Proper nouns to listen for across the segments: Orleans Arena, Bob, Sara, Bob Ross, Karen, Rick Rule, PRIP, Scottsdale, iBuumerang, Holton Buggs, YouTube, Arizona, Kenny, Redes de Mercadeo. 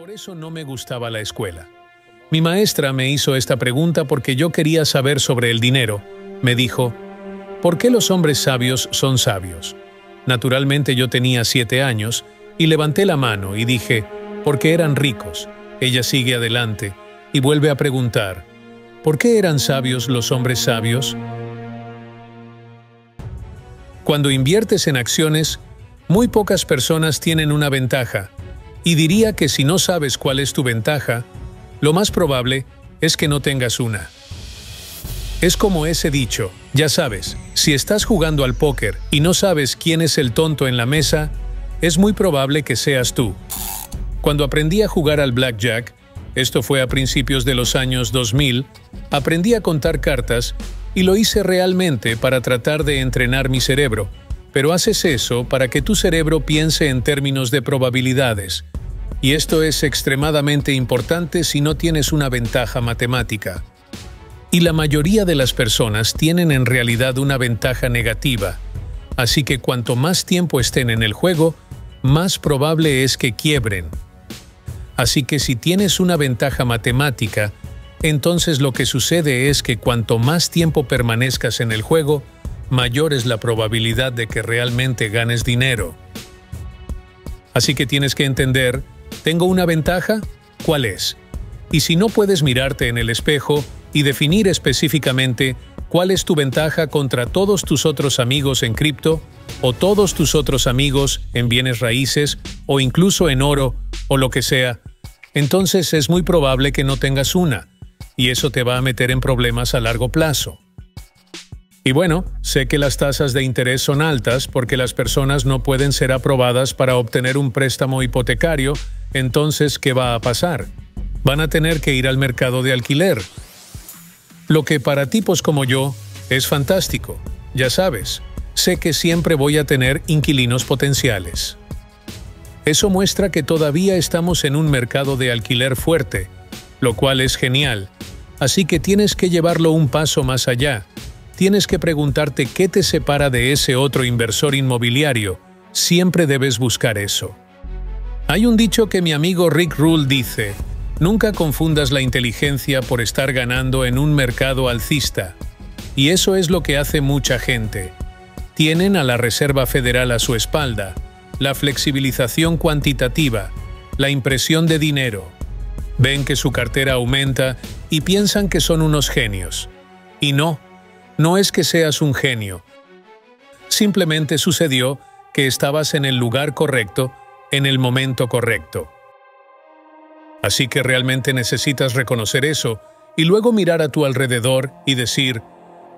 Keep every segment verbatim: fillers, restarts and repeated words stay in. Por eso no me gustaba la escuela. Mi maestra me hizo esta pregunta porque yo quería saber sobre el dinero. Me dijo, ¿por qué los hombres sabios son sabios? Naturalmente yo tenía siete años y levanté la mano y dije, porque eran ricos. Ella sigue adelante y vuelve a preguntar, ¿por qué eran sabios los hombres sabios? Cuando inviertes en acciones, muy pocas personas tienen una ventaja, y diría que si no sabes cuál es tu ventaja, lo más probable es que no tengas una. Es como ese dicho, ya sabes, si estás jugando al póker y no sabes quién es el tonto en la mesa, es muy probable que seas tú. Cuando aprendí a jugar al blackjack, esto fue a principios de los años dos mil, aprendí a contar cartas y lo hice realmente para tratar de entrenar mi cerebro, pero haces eso para que tu cerebro piense en términos de probabilidades. Y esto es extremadamente importante si no tienes una ventaja matemática. Y la mayoría de las personas tienen en realidad una ventaja negativa, así que cuanto más tiempo estén en el juego, más probable es que quiebren. Así que si tienes una ventaja matemática, entonces lo que sucede es que cuanto más tiempo permanezcas en el juego, mayor es la probabilidad de que realmente ganes dinero. Así que tienes que entender, ¿tengo una ventaja? ¿Cuál es? Y si no puedes mirarte en el espejo y definir específicamente cuál es tu ventaja contra todos tus otros amigos en cripto, o todos tus otros amigos en bienes raíces, o incluso en oro, o lo que sea, entonces es muy probable que no tengas una, y eso te va a meter en problemas a largo plazo. Y bueno, sé que las tasas de interés son altas porque las personas no pueden ser aprobadas para obtener un préstamo hipotecario, entonces, ¿qué va a pasar? Van a tener que ir al mercado de alquiler. Lo que para tipos como yo es fantástico, ya sabes, sé que siempre voy a tener inquilinos potenciales. Eso muestra que todavía estamos en un mercado de alquiler fuerte, lo cual es genial, así que tienes que llevarlo un paso más allá. Tienes que preguntarte qué te separa de ese otro inversor inmobiliario. Siempre debes buscar eso. Hay un dicho que mi amigo Rick Rule dice, nunca confundas la inteligencia por estar ganando en un mercado alcista. Y eso es lo que hace mucha gente. Tienen a la Reserva Federal a su espalda, la flexibilización cuantitativa, la impresión de dinero. Ven que su cartera aumenta y piensan que son unos genios. Y no. No es que seas un genio. Simplemente sucedió que estabas en el lugar correcto, en el momento correcto. Así que realmente necesitas reconocer eso y luego mirar a tu alrededor y decir,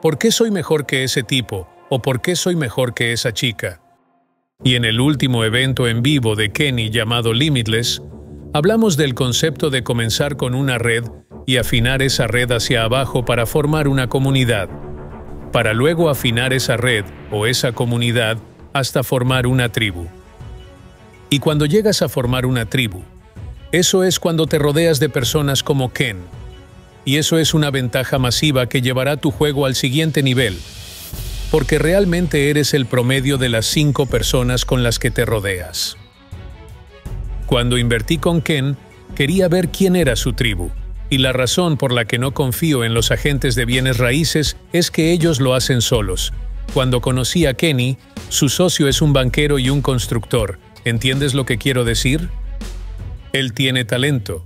¿por qué soy mejor que ese tipo? ¿O por qué soy mejor que esa chica? Y en el último evento en vivo de Kenny llamado Limitless, hablamos del concepto de comenzar con una red y afinar esa red hacia abajo para formar una comunidad, para luego afinar esa red o esa comunidad hasta formar una tribu. Y cuando llegas a formar una tribu, eso es cuando te rodeas de personas como Ken. Y eso es una ventaja masiva que llevará tu juego al siguiente nivel, porque realmente eres el promedio de las cinco personas con las que te rodeas. Cuando invertí con Ken, quería ver quién era su tribu. Y la razón por la que no confío en los agentes de bienes raíces es que ellos lo hacen solos. Cuando conocí a Kenny, su socio es un banquero y un constructor. ¿Entiendes lo que quiero decir? Él tiene talento.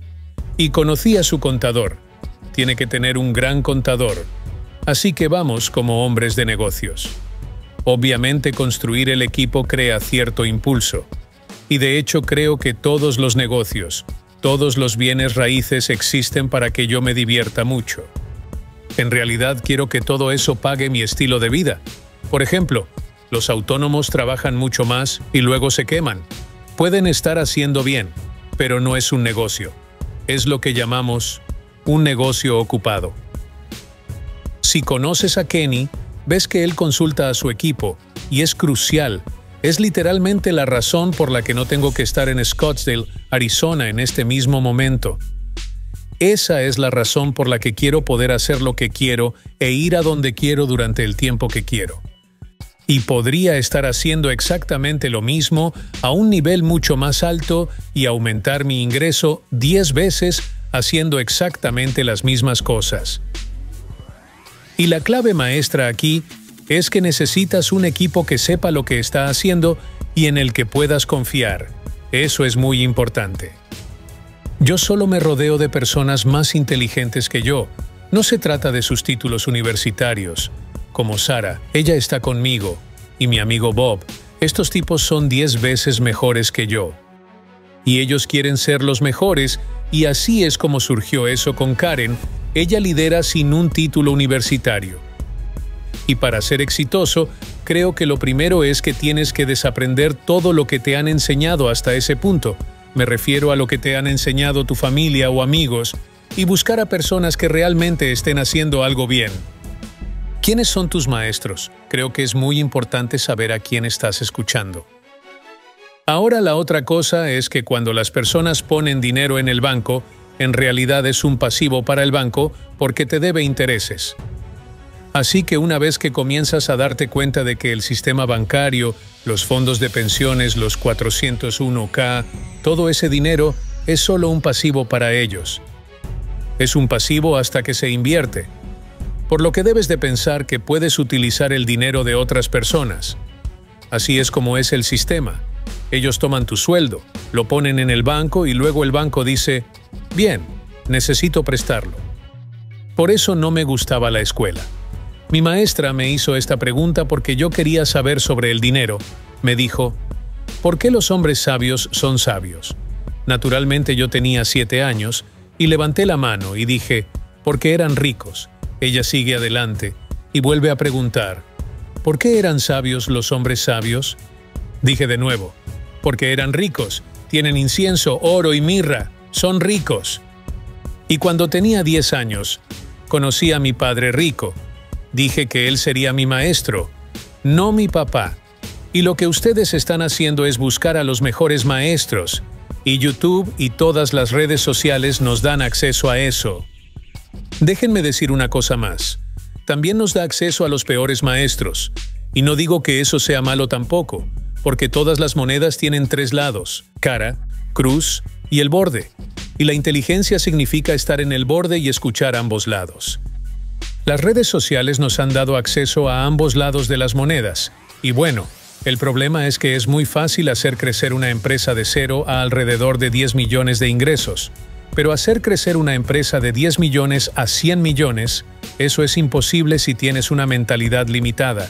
Y conocí a su contador. Tiene que tener un gran contador. Así que vamos como hombres de negocios. Obviamente construir el equipo crea cierto impulso. Y de hecho creo que todos los negocios, todos los bienes raíces existen para que yo me divierta mucho. En realidad quiero que todo eso pague mi estilo de vida. Por ejemplo, los autónomos trabajan mucho más y luego se queman. Pueden estar haciendo bien, pero no es un negocio. Es lo que llamamos un negocio ocupado. Si conoces a Kenny, ves que él consulta a su equipo y es crucial. Es literalmente la razón por la que no tengo que estar en Scottsdale, Arizona, en este mismo momento. Esa es la razón por la que quiero poder hacer lo que quiero e ir a donde quiero durante el tiempo que quiero. y podría estar haciendo exactamente lo mismo a un nivel mucho más alto y aumentar mi ingreso diez veces haciendo exactamente las mismas cosas. Y la clave maestra aquí es que necesitas un equipo que sepa lo que está haciendo y en el que puedas confiar. Eso es muy importante. Yo solo me rodeo de personas más inteligentes que yo. No se trata de sus títulos universitarios. Como Sara, ella está conmigo, y mi amigo Bob, estos tipos son diez veces mejores que yo. Y ellos quieren ser los mejores, y así es como surgió eso con Karen. Ella lidera sin un título universitario. Y para ser exitoso, creo que lo primero es que tienes que desaprender todo lo que te han enseñado hasta ese punto. Me refiero a lo que te han enseñado tu familia o amigos, y buscar a personas que realmente estén haciendo algo bien. ¿Quiénes son tus maestros? Creo que es muy importante saber a quién estás escuchando. Ahora la otra cosa es que cuando las personas ponen dinero en el banco, en realidad es un pasivo para el banco porque te debe intereses. Así que una vez que comienzas a darte cuenta de que el sistema bancario, los fondos de pensiones, los cuatrocientos uno K, todo ese dinero es solo un pasivo para ellos. Es un pasivo hasta que se invierte. Por lo que debes de pensar que puedes utilizar el dinero de otras personas. Así es como es el sistema. Ellos toman tu sueldo, lo ponen en el banco y luego el banco dice, bien, necesito prestarlo. Por eso no me gustaba la escuela. Mi maestra me hizo esta pregunta porque yo quería saber sobre el dinero. Me dijo, ¿por qué los hombres sabios son sabios? Naturalmente yo tenía siete años y levanté la mano y dije, porque eran ricos. Ella sigue adelante y vuelve a preguntar, ¿por qué eran sabios los hombres sabios? Dije de nuevo, porque eran ricos, tienen incienso, oro y mirra, son ricos. Y cuando tenía diez años, conocí a mi padre rico. Dije que él sería mi maestro, no mi papá. Y lo que ustedes están haciendo es buscar a los mejores maestros. Y YouTube y todas las redes sociales nos dan acceso a eso. Déjenme decir una cosa más. También nos da acceso a los peores maestros. Y no digo que eso sea malo tampoco, porque todas las monedas tienen tres lados, cara, cruz y el borde. Y la inteligencia significa estar en el borde y escuchar ambos lados. Las redes sociales nos han dado acceso a ambos lados de las monedas. Y bueno, el problema es que es muy fácil hacer crecer una empresa de cero a alrededor de diez millones de ingresos. Pero hacer crecer una empresa de diez millones a cien millones, eso es imposible si tienes una mentalidad limitada.